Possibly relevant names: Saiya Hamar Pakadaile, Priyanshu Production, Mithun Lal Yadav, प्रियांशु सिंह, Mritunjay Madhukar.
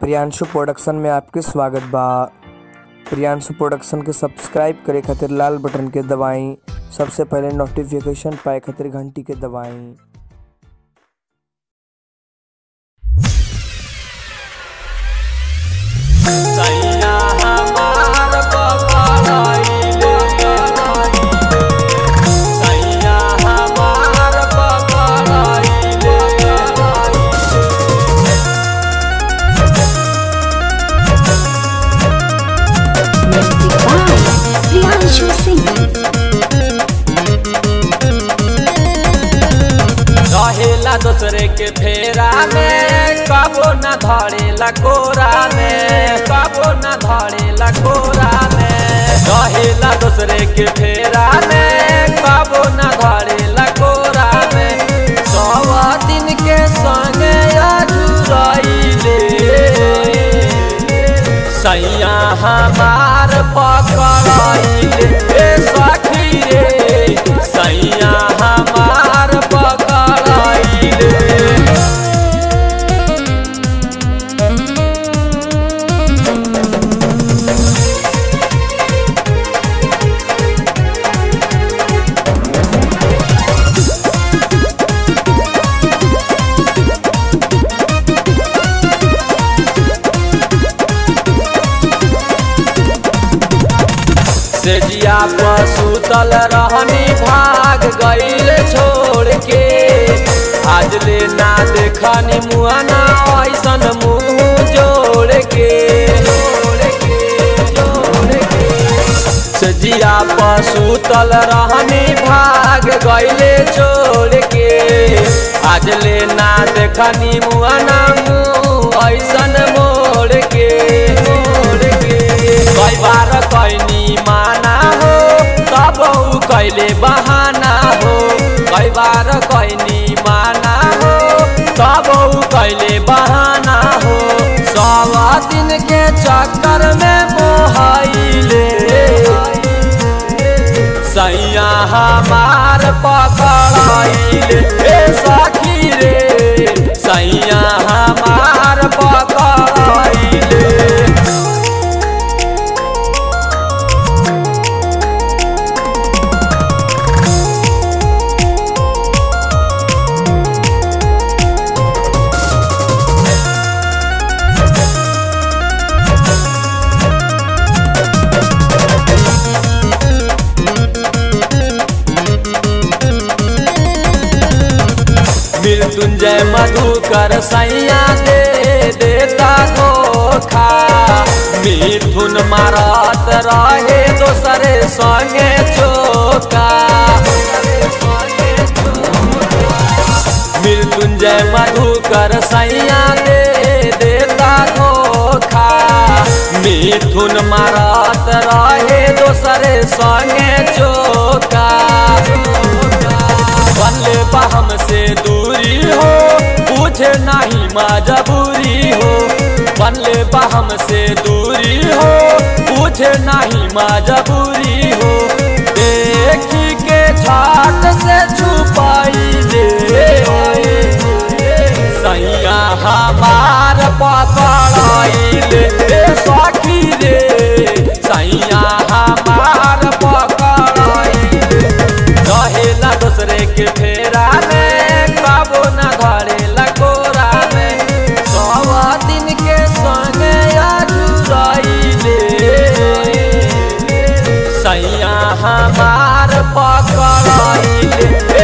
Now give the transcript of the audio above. Priyanshu production में आपके स्वागत बा। प्रियांशु प्रोडक्शन के सब्सक्राइब करे खातिर लाल बटन के दबाएं। सबसे पहले नोटिफिकेशन पाए खातिर घंटी के दबाएं। साइया हमार पकड़ाइले, साइया हमार पकड़ाइले। Music by प्रियांशु सिंह। रहेला दूसरे के फेरा में, कबो न धरेला कोरा में, कबो न धरेला कोरा में। रहेला दूसरे के फेरा में, कबो न धरेला कोरा में। सवा दिन के संगे जुड़ाइले, सैया हमार पकड़ाइले। साखी रे सैया हमार पकड़ाइले। सेजिया पर सुतल रहनी भाग गईले छोड़ के, आज ले ना देखनी मुआना ऐसन मुँह जोड़ के। सेजिया पर सुतल रहनी भाग गईले छोड़ के, आज ले ना देखनी मुआना मुँह ऐसन मोड़ के। कई बार कईनी माना हो तब उ कैले बहाना हो। कई बार कईनी माना हो तब उ कैले बहाना हो। सवा दिन के चक्कर में मोहाइले, सैया हमार पकड़ाइले। ए साखी रे सैया हमार पकड़ाइले। मृत्युंजय मधुकर सैया दे देता धोखा। मिथुन मारत रहे दोसरे संगे चोखा। मृत्युंजय मधुकर सैया दे देता धोखा। मिथुन मारत रहे दोसरे संगे चोखा। बनले बा हमसे दूरी हो, बुझे नहीं मजबूरी हो। बनले बा हमसे दूरी हो, बुझे नहीं मजबूरी हो। देखी के छाट से छुपाइले, सैया हमार पकड़ाइले। रे साखी रे सैया हमार पकड़ाइले। रहेला दूसरे के फेरा में, कबो न धरेला कोरा में। सवा दिन के संगे जुड़ाइले, सैया हमार पकड़ाइले।